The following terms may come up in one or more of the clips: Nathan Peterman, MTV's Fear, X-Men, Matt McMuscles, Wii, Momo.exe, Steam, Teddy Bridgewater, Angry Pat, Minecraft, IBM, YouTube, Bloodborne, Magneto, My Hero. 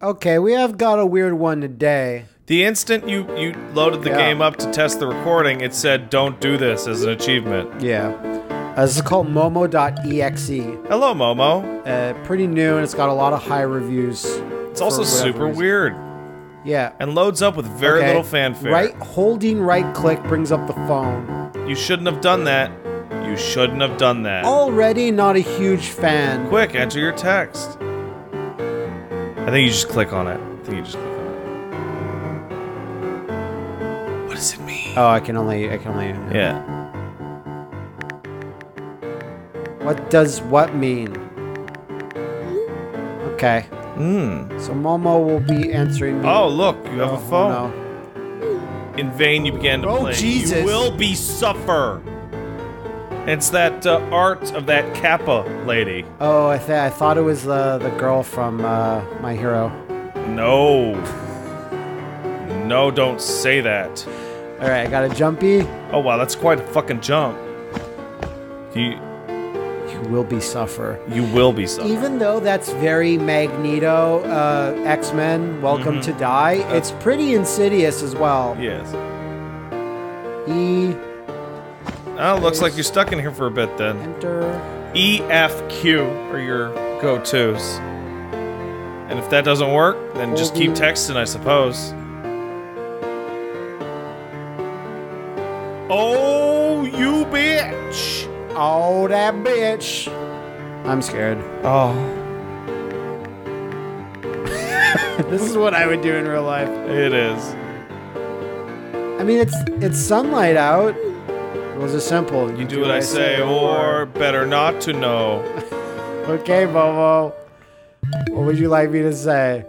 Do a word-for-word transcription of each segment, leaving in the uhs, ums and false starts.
Okay, we have got a weird one today. The instant you, you loaded the yeah. game up to test the recording, it said, don't do this as an achievement. Yeah. Uh, this is called Momo dot E X E. Hello, Momo. Uh, pretty new, and it's got a lot of high reviews. It's also super reason. weird. Yeah. And loads up with very okay. little fanfare. Right, holding right-click brings up the phone. You shouldn't have done that. You shouldn't have done that. Already not a huge fan. Quick, enter your text. I think you just click on it. I think you just click. What does it mean? Oh, I can only, I can only... Uh, yeah. What does what mean? Okay. Hmm. So Momo will be answering me. Oh, look, you have oh, a phone. Oh, no. In vain you began to oh, play. Oh, Jesus. You will be suffer. It's that uh, art of that Kappa lady. Oh, I, th I thought it was uh, the girl from uh, My Hero. No. No, don't say that. All right, I got a jumpy. Oh, wow, that's quite a fucking jump. You... You will be suffer. You will be suffer. Even though that's very Magneto, uh, X-Men, Welcome mm-hmm. to Die, uh, it's pretty insidious as well. Yes. E... Oh, place. Looks like you're stuck in here for a bit, then. Enter. E, F, Q are your go-tos. And if that doesn't work, then just keep texting, I suppose. Oh, you bitch! Oh, that bitch! I'm scared. Oh. This is what I would do in real life. It is. I mean, it's it's sunlight out. It was as simple. You, you do, do what I say, say or, or better not to know. Okay, Momo. What would you like me to say?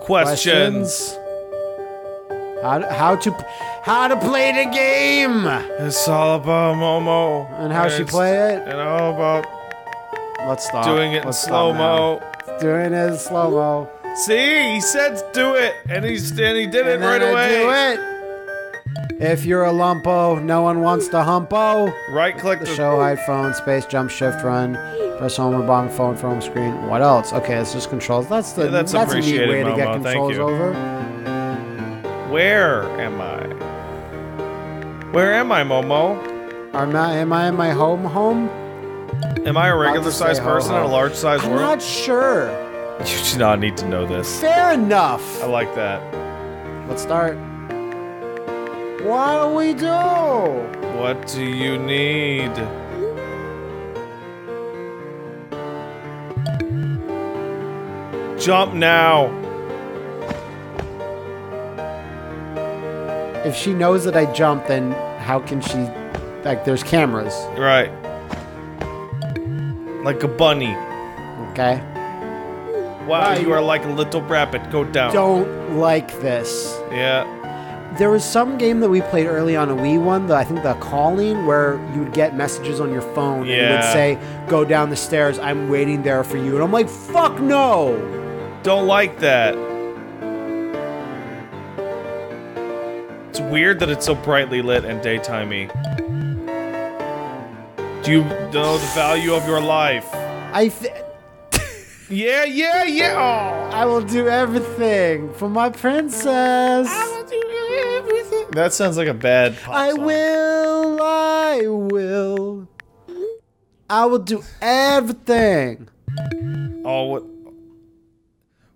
Questions. Questions. How to, how to how to play the game? It's all about Momo and how and she play it, and all about let's stop doing it let's in slow mo. Doing it in slow mo. See, he said do it, and he and he did and it right I away. Do it. If you're a lumpo, no one wants to humpo. Right click the, the show hide phone, space jump shift run, press home or bottom phone from home screen. What else? Okay, it's just controls. That's the yeah, that's, that's a neat way Momo. to get controls over. Where am I? Where am I, Momo? Am I, am I in my home home? Am I a regular-sized person in a large-sized world? I'm not sure. You do not need to know this. Fair enough. I like that. Let's start. What do we do? What do you need? Jump now. If she knows that I jump, then how can she... Like, there's cameras. Right. Like a bunny. Okay. Wow, you are like a little rabbit. Go down. Don't like this. Yeah. There was some game that we played early on a Wii one, the, I think the Calling, where you'd get messages on your phone. Yeah. And it would say, go down the stairs, I'm waiting there for you. And I'm like, fuck no! Don't like that. It's weird that it's so brightly lit and daytimey. Do you know the value of your life? I th Yeah, yeah, yeah! Oh, I will do everything for my princess! I will do everything! That sounds like a bad pop I song. will, I will. I will do everything! Oh, what?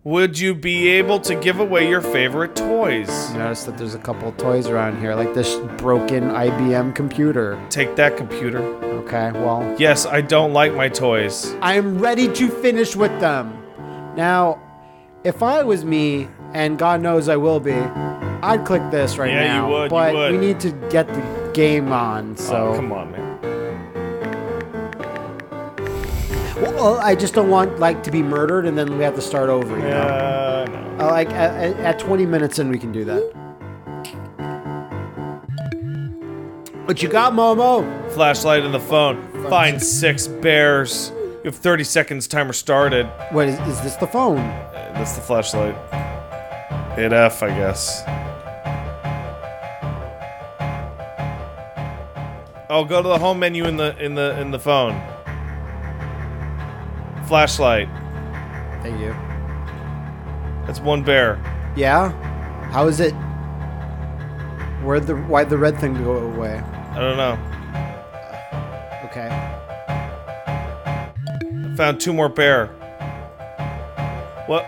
Would you be able to give away your favorite toys? Notice that there's a couple of toys around here, like this broken I B M computer. Take that, computer. Okay, well... Yes, I don't like my toys. I'm ready to finish with them. Now, if I was me, and God knows I will be, I'd click this right yeah, now. Yeah, you would, But you would. we need to get the game on, so... Oh, come on, man. Well, I just don't want, like, to be murdered and then we have to start over, you know? Uh, no. uh, like, at, at twenty minutes in, we can do that. What you got, Momo? Flashlight in the phone. phone. Find six bears. You have thirty seconds, timer started. What, is, is this the phone? Uh, that's the flashlight. Hit F, I guess. Oh, go to the home menu in the, in the, in the phone. Flashlight. Thank you. That's one bear. Yeah? How is it? Where'd the, why'd the red thing go away? I don't know. Uh, okay. I found two more bear. What?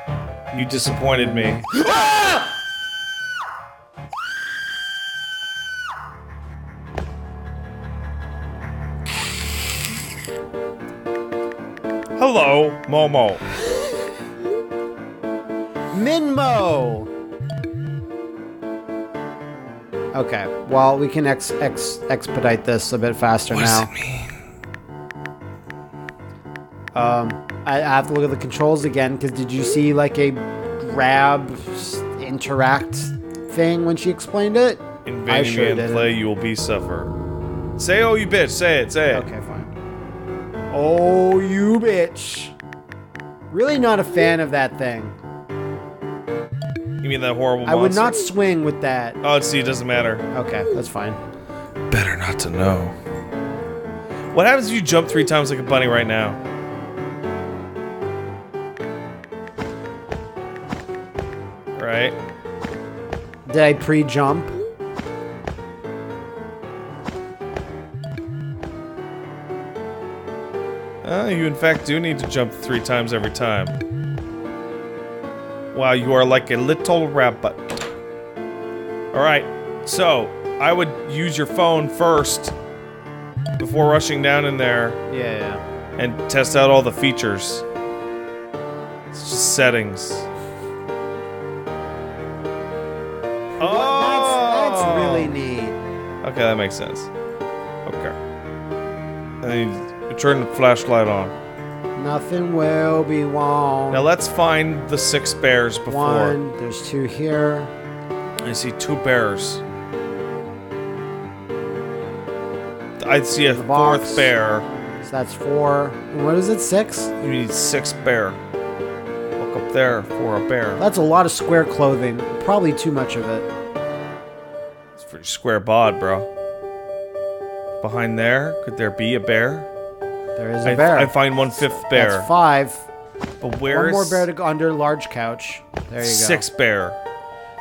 You disappointed me. Ah! Hello, Momo. Minmo! Okay, well, we can ex ex expedite this a bit faster what now. What does it mean? Um, I, I have to look at the controls again, because did you see, like, a grab, interact thing when she explained it? In I sure did play, you will be suffer. Say, oh, you bitch. Say it, say it. Okay, fine. Oh, you bitch. Really not a fan of that thing. You mean that horrible monster? I would not swing with that. Oh, see, it doesn't matter. Okay, that's fine. Better not to know. What happens if you jump three times like a bunny right now? Right. Did I pre-jump? Uh, you in fact do need to jump three times every time. Wow, you are like a little rabbit. Alright, so, I would use your phone first before rushing down in there. Yeah, yeah. And test out all the features. It's just settings. Oh! That's, that's really neat. Okay, that makes sense. Okay. And then you turn the flashlight on. Nothing will be wrong. Now let's find the six bears before. One, there's two here. I see two bears. I see a fourth bear. So that's four. And what is it, six? You need six bear. Look up there for a bear. That's a lot of square clothing. Probably too much of it. It's pretty square bod, bro. Behind there, could there be a bear? There is a I bear. I find one fifth bear. That's five. But where one is more bear to go under large couch. There you go. Six bear.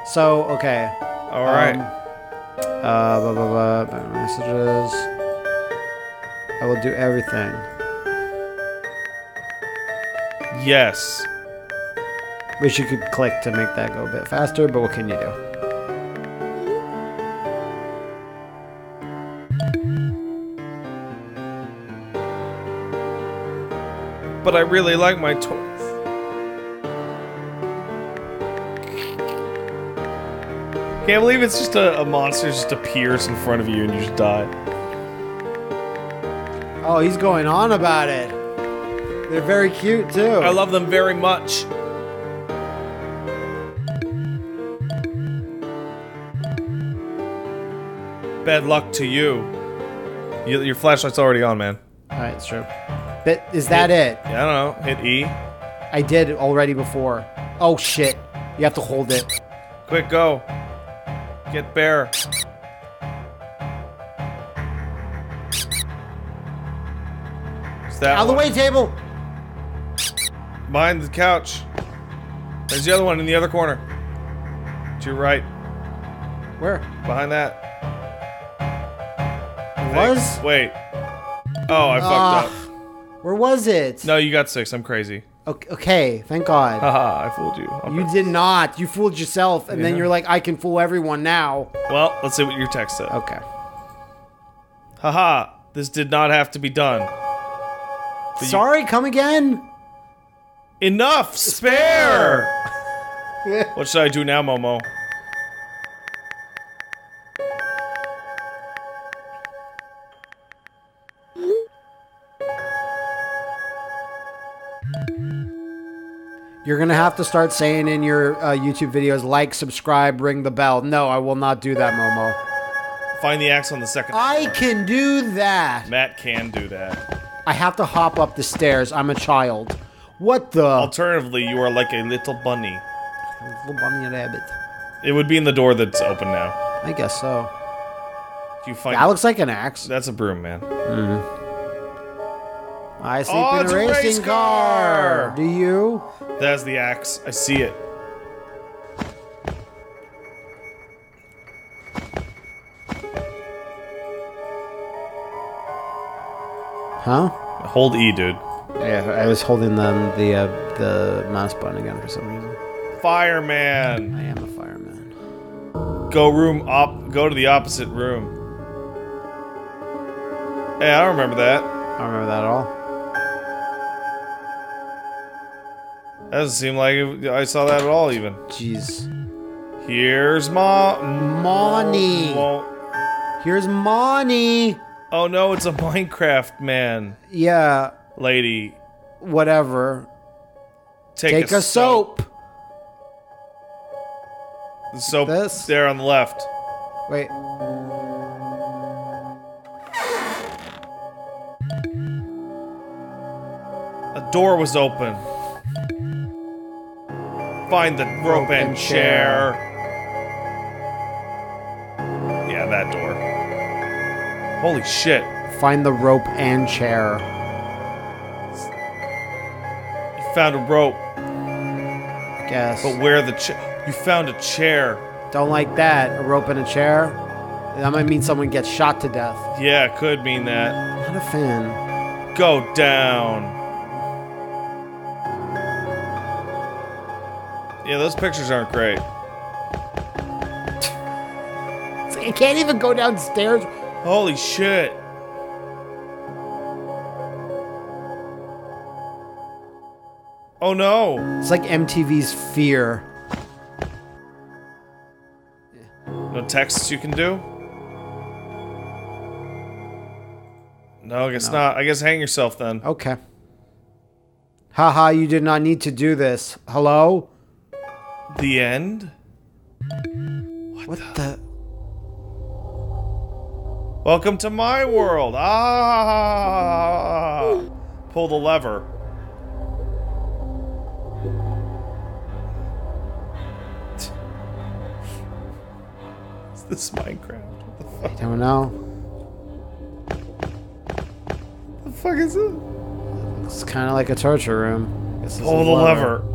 So okay. All right. Um, uh, blah blah blah. Messages. I will do everything. Yes. Wish you could click to make that go a bit faster, but what can you do? But I really like my toys. Can't believe it's just a, a monster just appears in front of you and you just die. Oh, he's going on about it. They're very cute too. I love them very much. Bad luck to you. you your flashlight's already on, man. Alright, it's true. That, is that it? I don't know. Hit E. I did already before. Oh, shit. You have to hold it. Quick, go. Get bear. It's that Out of the way, table! Behind the couch. There's the other one in the other corner. To your right. Where? Behind that. Was? Wait. Oh, I uh. fucked up. Where was it? No, you got six. I'm crazy. Okay, okay, thank God. Haha, I fooled you. Okay. You did not. You fooled yourself, and yeah. then you're like, I can fool everyone now. Well, let's see what your text said. Okay. Haha, this did not have to be done. But Sorry, come again? Enough! Spare! What should I do now, Momo? You're gonna have to start saying in your uh, YouTube videos, like, subscribe, ring the bell. No, I will not do that, Momo. Find the axe on the second I floor. Can do that. Matt can do that. I have to hop up the stairs. I'm a child. What the? Alternatively, you are like a little bunny. A little bunny rabbit. It would be in the door that's open now. I guess so. Do you find that looks like an axe. That's a broom, man. Mm-hmm. I sleep oh, in a racing a race car. car. Do you? That's the axe. I see it. Huh? Hold E, dude. Yeah, I was holding the the, uh, the mouse button again for some reason. Fireman. I am a fireman. Go room op. Go to the opposite room. Hey, I don't remember that. I don't remember that at all. That doesn't seem like I saw that at all, even. Jeez. Here's Ma... Money. Mo Here's money. Oh, no, it's a Minecraft man. Yeah. Lady. Whatever. Take, Take a, a soap. soap. The soap this? There on the left. Wait. The door was open. Find the rope and chair. chair. Yeah, that door. Holy shit. Find the rope and chair. You found a rope. I guess. But where the chair? You found a chair. Don't like that. A rope and a chair? That might mean someone gets shot to death. Yeah, it could mean that. Not a fan. Go down. Yeah, those pictures aren't great. It can't even go downstairs. Holy shit. Oh no. It's like M T V's Fear. No texts you can do? No, I guess no. not. I guess hang yourself then. Okay. Haha, you did not need to do this. Hello? The end? What, what the? the? Welcome to my world! Ah! Pull the lever. Is this Minecraft? What the fuck? I don't know. What the fuck is it? It's kind of like a torture room. This Pull the lever. lever.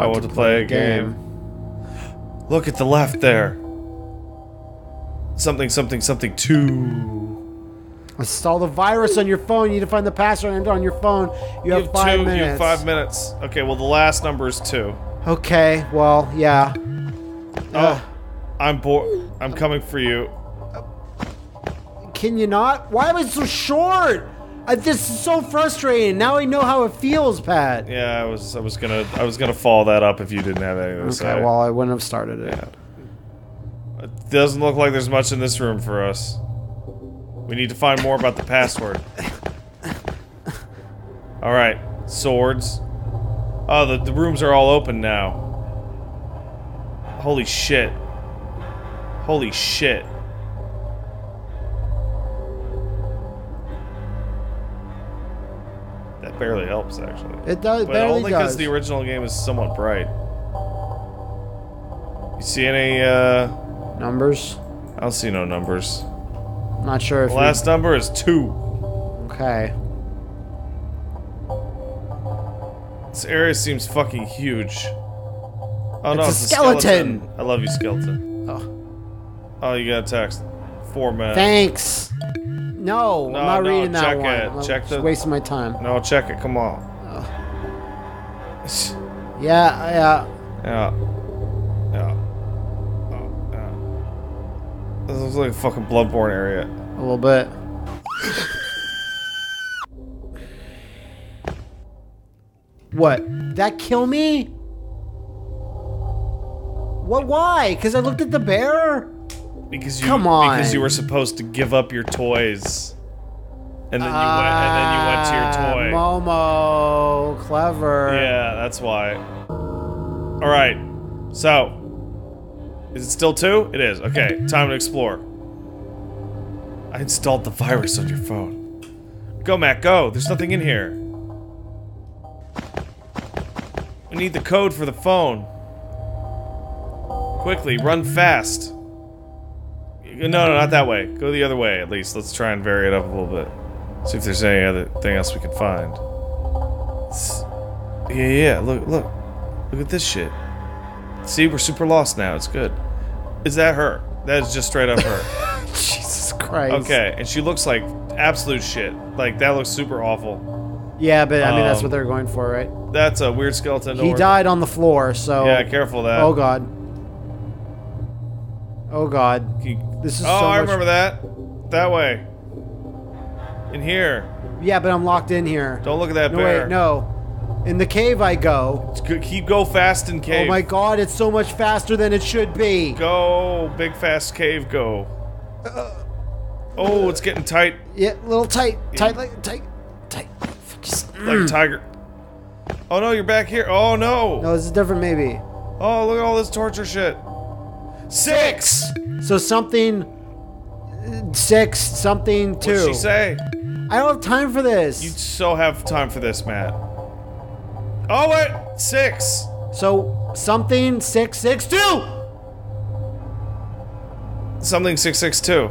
I want to play, play a game. game. Look at the left there. Something, something, something, two. Install the virus on your phone. You need to find the password on your phone. You, you have, have five two, minutes. You have five minutes. Okay, well, the last number is two. Okay, well, yeah. Oh, uh, I'm bored. I'm coming for you. Can you not? Why am I so short? I, this is so frustrating. Now I know how it feels, Pat. Yeah, I was, I was gonna, I was gonna follow that up if you didn't have any of this. Okay, well, I wouldn't have started it. Yeah. It doesn't look like there's much in this room for us. We need to find more about the password. All right, swords. Oh, the, the rooms are all open now. Holy shit! Holy shit! Barely helps, actually. It does, but barely only because the original game is somewhat bright. You see any uh, numbers? I don't see no numbers. I'm not sure. If the last number is two. Okay. This area seems fucking huge. Oh no, it's a skeleton. skeleton. I love you, skeleton. Oh. Oh, you got a text. Four minutes. Thanks. No, no, I'm not no, reading that one. It. I'm check the, wasting my time. No, check it. Come on. Uh, yeah, yeah. Yeah. Yeah. Oh, yeah. This looks like a fucking Bloodborne area. A little bit. What? That kill me? What? Why? Because I looked at the bear? Because you, Come on. Because you were supposed to give up your toys, and then you uh, went, and then you went to your toy. Momo, clever. Yeah, that's why. All right, so is it still two? It is. Okay, time to explore. I installed the virus on your phone. Go, Matt. Go. There's nothing in here. We need the code for the phone. Quickly, run fast. No, no, not that way. Go the other way, at least. Let's try and vary it up a little bit. See if there's any other thing else we can find. It's, yeah, yeah, look, look. Look at this shit. See, we're super lost now. It's good. Is that her? That is just straight up her. Christ. Okay, and she looks like absolute shit. Like, that looks super awful. Yeah, but I mean, um, that's what they're going for, right? That's a weird skeleton. He died on the floor, so... Yeah, careful of that. Oh, God. Oh, God. He, this is oh, so I much... remember that. That way. In here. Yeah, but I'm locked in here. Don't look at that no, bear. Wait, no. In the cave I go. Keep go fast in cave. Oh my God, it's so much faster than it should be. Go, big fast cave, go. Uh, oh, it's getting tight. Yeah, a little tight, tight, yeah. like, tight, tight. Like tiger. Oh no, you're back here. Oh no. No, this is different maybe. Oh, look at all this torture shit. Six! So something, six, something two. What'd she say? I don't have time for this. You so have time for this, Matt. Oh wait, six. So something six six two. Something six six two.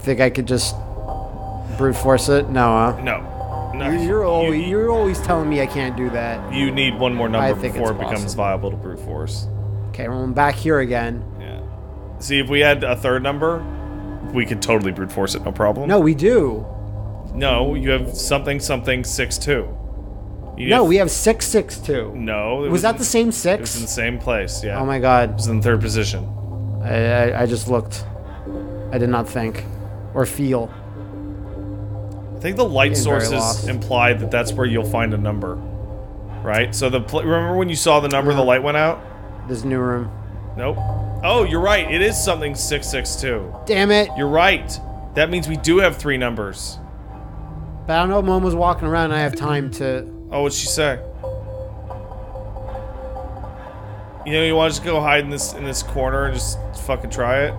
Think I could just brute force it? No, huh? No. no. You're, you're always you, you're always telling me I can't do that. You need one more number before it becomes viable to brute force. Okay, well, I'm back here again. Yeah. See, if we had a third number, we could totally brute force it, no problem. No, we do. No, you have something something six two. You no, we have six six two. No, was, was that in, the same six? It was in the same place. Yeah. Oh my God. It was in the third position. I, I I just looked. I did not think, or feel. I think the light sources implied that that's where you'll find a number, right? So the pl remember when you saw the number, no. the light went out. This new room. Nope. Oh, you're right. It is something six six two. Damn it. You're right. That means we do have three numbers. But I don't know if Mom was walking around and I have time to. Oh, what'd she say? You know, you want to just go hide in this in this corner and just fucking try it?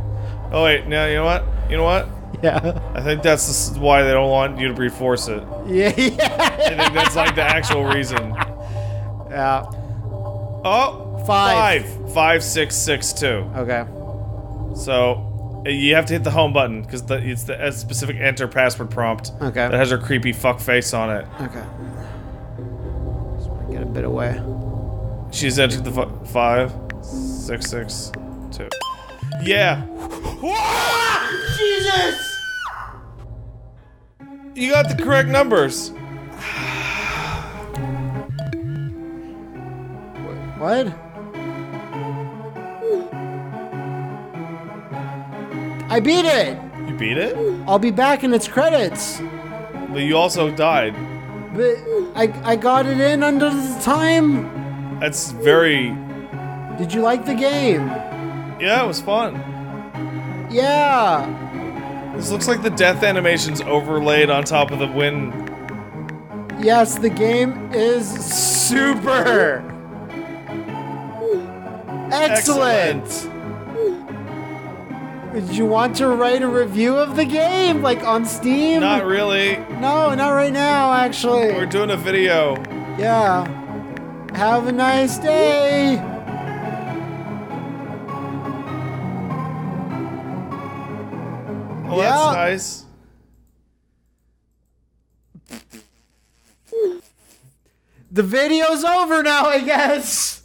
Oh wait, no, you know what? You know what? Yeah. I think that's why they don't want you to brute force it. Yeah, yeah. I think that's like the actual reason. Yeah. Oh, five. Five. Five, six, six, two. Okay. So you have to hit the home button because it's the specific enter password prompt. Okay. That has her creepy fuck face on it. Okay. Get a bit away. She's entered the f five, six, six, two. Yeah. Ah, Jesus! You got the correct numbers. What? I beat it. You beat it? I'll be back in its credits. But you also died. But I, I got it in under the time. That's very... Did you like the game? Yeah, it was fun. Yeah. This looks like the death animation's overlaid on top of the win. Yes, the game is super. Excellent. Excellent. Did you want to write a review of the game, like on Steam? Not really. No, not right now, actually. We're doing a video. Yeah. Have a nice day. Oh, yeah. That's nice. The video's over now, I guess.